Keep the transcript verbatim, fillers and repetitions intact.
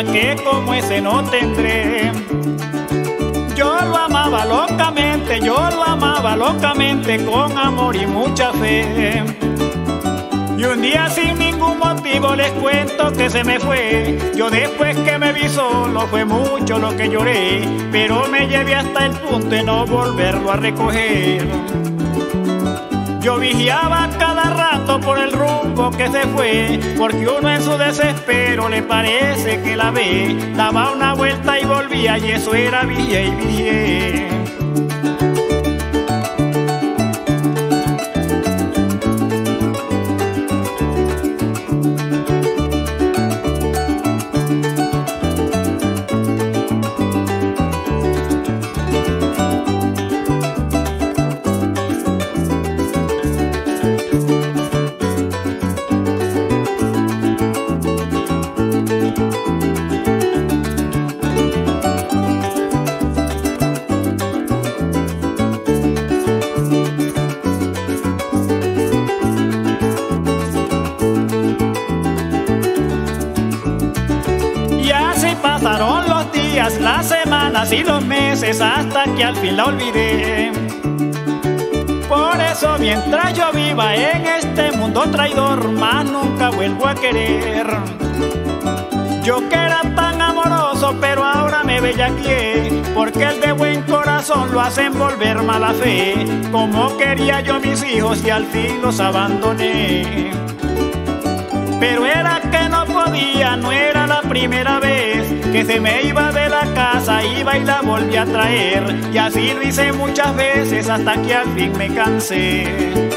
vida que como ese no tendré. Yo lo amaba locamente, yo lo amaba locamente, con amor y mucha fe. Y un día sin ningún motivo les cuento que se me fue. Yo después que me vi solo fue mucho lo que lloré, pero me llevé hasta el punto de no volverlo a recoger. Yo vigiaba cada rato por el rumbo que se fue, porque uno en su desespero le parece que la ve. Daba una vuelta y volvía, y eso era vigía y vigía. Pasaron los días, las semanas y los meses, hasta que al fin la olvidé. Por eso mientras yo viva en este mundo traidor, más nunca vuelvo a querer. Yo que era tan amoroso, pero ahora me bellaqueé, porque el de buen corazón lo hacen volver mala fe. Como quería yo mis hijos y al fin los abandoné. Pero era que no podía, no era la primera vez que se me iba de la casa, iba y la volví a traer. Y así lo hice muchas veces hasta que al fin me cansé.